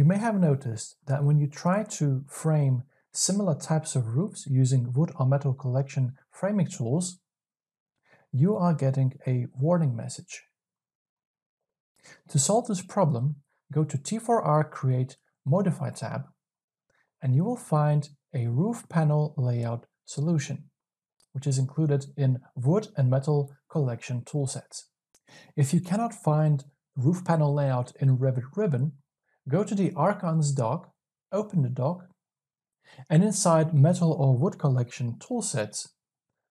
You may have noticed that when you try to frame similar types of roofs using wood or metal collection framing tools, you are getting a warning message. To solve this problem, go to T4R Create Modify tab, and you will find a roof panel layout solution, which is included in wood and metal collection toolsets. If you cannot find roof panel layout in Revit Ribbon, go to the Archons doc, open the doc, and inside metal or wood collection toolsets,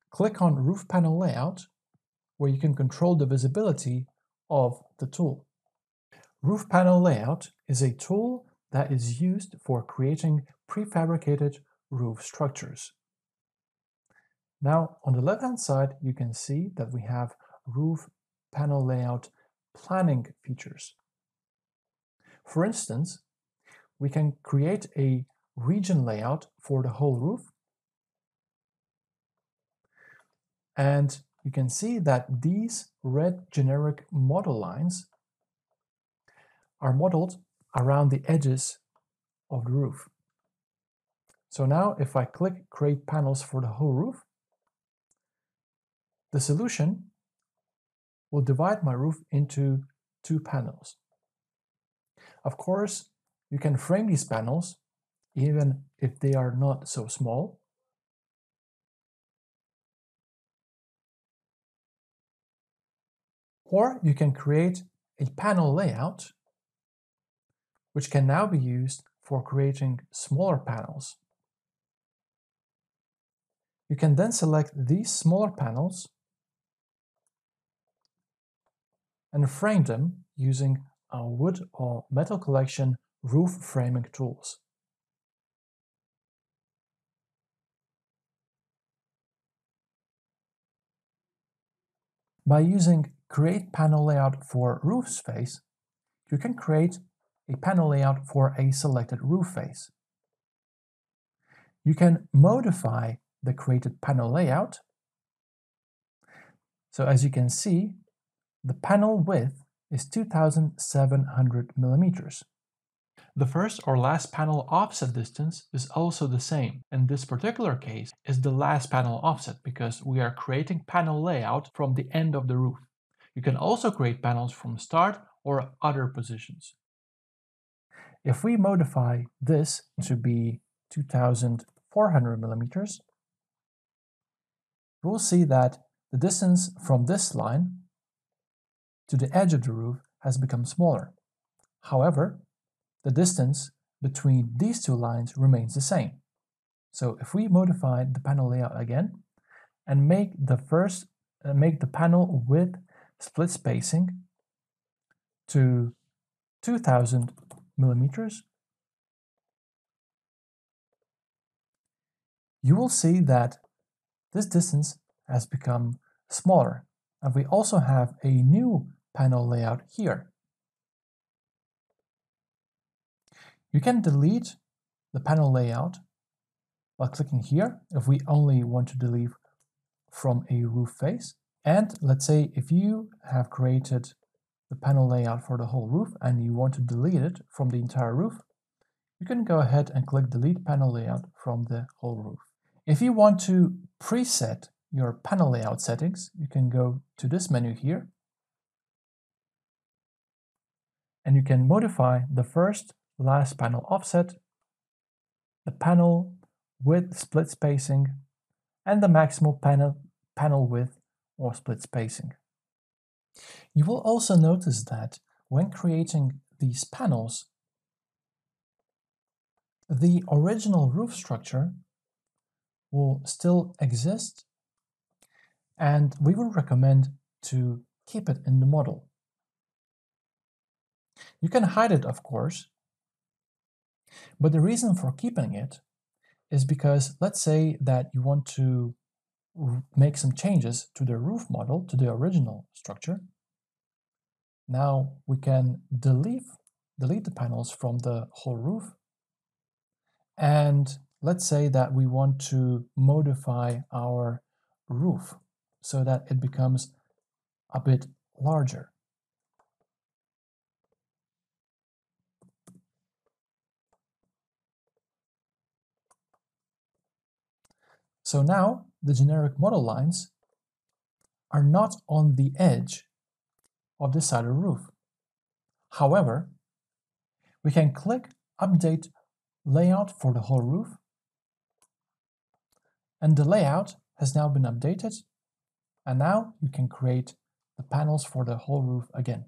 click on Roof Panel Layout, where you can control the visibility of the tool. Roof Panel Layout is a tool that is used for creating prefabricated roof structures. Now, on the left-hand side, you can see that we have Roof Panel Layout planning features. For instance, we can create a region layout for the whole roof. And you can see that these red generic model lines are modeled around the edges of the roof. So now if I click Create Panels for the whole roof, the solution will divide my roof into two panels. Of course, you can frame these panels even if they are not so small. Or you can create a panel layout, which can now be used for creating smaller panels. You can then select these smaller panels and frame them using our wood or metal collection roof framing tools. By using Create Panel Layout for Roof Face, you can create a panel layout for a selected roof face. You can modify the created panel layout. So as you can see, the panel width is 2,700 millimeters. The first or last panel offset distance is also the same. In this particular case, is the last panel offset because we are creating panel layout from the end of the roof. You can also create panels from start or other positions. If we modify this to be 2,400 millimeters, we'll see that the distance from this line to the edge of the roof has become smaller. However, the distance between these two lines remains the same. So if we modify the panel layout again and make the panel width split spacing to 2,000 millimeters, you will see that this distance has become smaller. And we also have a new panel layout here. You can delete the panel layout by clicking here if we only want to delete from a roof face. And let's say if you have created the panel layout for the whole roof and you want to delete it from the entire roof, you can go ahead and click Delete Panel Layout from the whole roof. If you want to preset your panel layout settings, you can go to this menu here, and you can modify the first, last panel offset, the panel width split spacing, and the maximal panel width or split spacing. You will also notice that when creating these panels, the original roof structure will still exist, and we would recommend to keep it in the model. You can hide it, of course, but the reason for keeping it is because let's say that you want to make some changes to the roof model, to the original structure. Now we can delete the panels from the whole roof. And let's say that we want to modify our roof so that it becomes a bit larger. So now the generic model lines are not on the edge of the side of the roof. However, we can click Update Layout for the whole roof, and the layout has now been updated, and now you can create the panels for the whole roof again.